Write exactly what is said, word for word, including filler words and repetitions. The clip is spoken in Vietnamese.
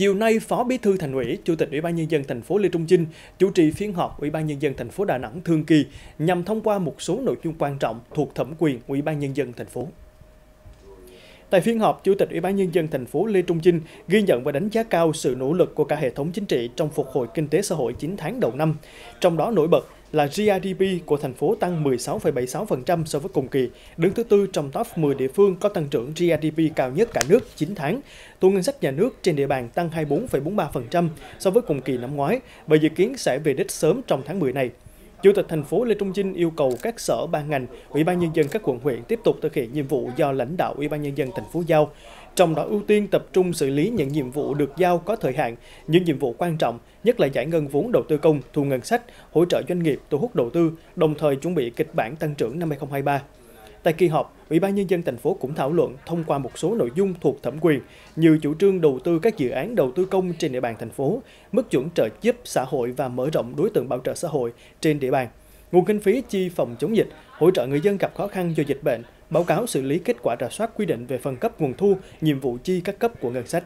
Chiều nay, Phó Bí thư Thành ủy, Chủ tịch Ủy ban Nhân dân thành phố Lê Trung Chinh chủ trì phiên họp Ủy ban Nhân dân thành phố Đà Nẵng thường kỳ nhằm thông qua một số nội dung quan trọng thuộc thẩm quyền Ủy ban Nhân dân thành phố. Tại phiên họp, Chủ tịch Ủy ban Nhân dân thành phố Lê Trung Chinh ghi nhận và đánh giá cao sự nỗ lực của cả hệ thống chính trị trong phục hồi kinh tế xã hội chín tháng đầu năm. Trong đó nổi bật là giê rờ đê pê của thành phố tăng mười sáu phẩy bảy mươi sáu phần trăm so với cùng kỳ, đứng thứ tư trong top mười địa phương có tăng trưởng giê rờ đê pê cao nhất cả nước chín tháng. Thu ngân sách nhà nước trên địa bàn tăng hai mươi tư phẩy bốn mươi ba phần trăm so với cùng kỳ năm ngoái và dự kiến sẽ về đích sớm trong tháng mười này. Chủ tịch thành phố Lê Trung Chinh yêu cầu các sở ban ngành, Ủy ban nhân dân các quận huyện tiếp tục thực hiện nhiệm vụ do lãnh đạo Ủy ban nhân dân thành phố giao, trong đó ưu tiên tập trung xử lý những nhiệm vụ được giao có thời hạn, những nhiệm vụ quan trọng, nhất là giải ngân vốn đầu tư công, thu ngân sách, hỗ trợ doanh nghiệp, thu hút đầu tư, đồng thời chuẩn bị kịch bản tăng trưởng năm hai không hai ba. Tại kỳ họp, Ủy ban nhân dân thành phố cũng thảo luận thông qua một số nội dung thuộc thẩm quyền như chủ trương đầu tư các dự án đầu tư công trên địa bàn thành phố, mức chuẩn trợ giúp xã hội và mở rộng đối tượng bảo trợ xã hội trên địa bàn, nguồn kinh phí chi phòng chống dịch, hỗ trợ người dân gặp khó khăn do dịch bệnh, báo cáo xử lý kết quả rà soát quy định về phân cấp nguồn thu, nhiệm vụ chi các cấp của ngân sách.